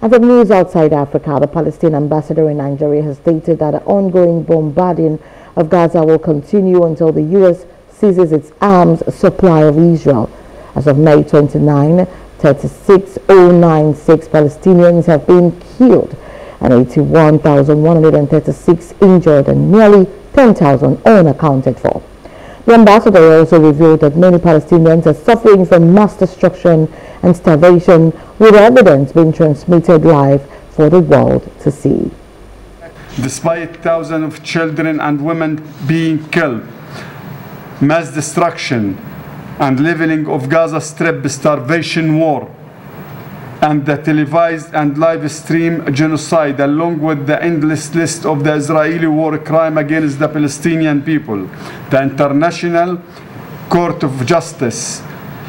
As of news outside Africa, the Palestinian ambassador in Nigeria has stated that the ongoing bombarding of Gaza will continue until the U.S. ceases its arms supply of Israel. As of May 29, 36,096 Palestinians have been killed and 81,136 injured and nearly 10,000 unaccounted for. The ambassador also revealed that many Palestinians are suffering from mass destruction and starvation, with evidence being transmitted live for the world to see. Despite thousands of children and women being killed, mass destruction and leveling of Gaza Strip, starvation war, and the televised and live stream genocide, along with the endless list of the Israeli war crime against the Palestinian people, the International Court of Justice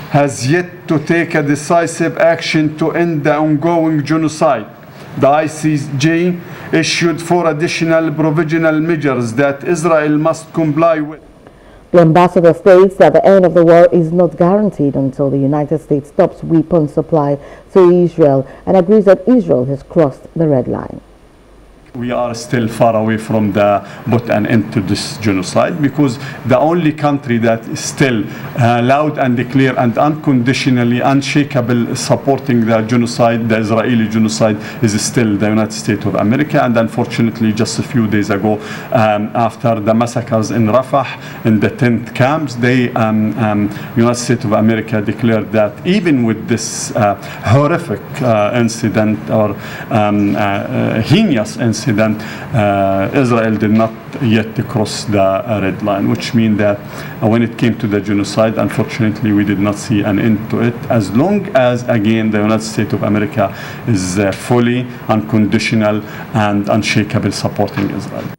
has yet to take a decisive action to end the ongoing genocide. The ICJ issued 4 additional provisional measures that Israel must comply with. The ambassador states that the end of the war is not guaranteed until the United States stops weapon supply to Israel and agrees that Israel has crossed the red line. We are still far away from put an end to this genocide, because the only country that is still loud and clear and unconditionally, unshakable supporting the genocide, the Israeli genocide, is still the United States of America. And unfortunately, just a few days ago, after the massacres in Rafah, in the tent camps, the United States of America declared that even with this horrific incident, or heinous incident, Israel did not yet cross the red line, which means that when it came to the genocide, unfortunately, we did not see an end to it, as long as, again, the United States of America is fully unconditional and unshakable supporting Israel.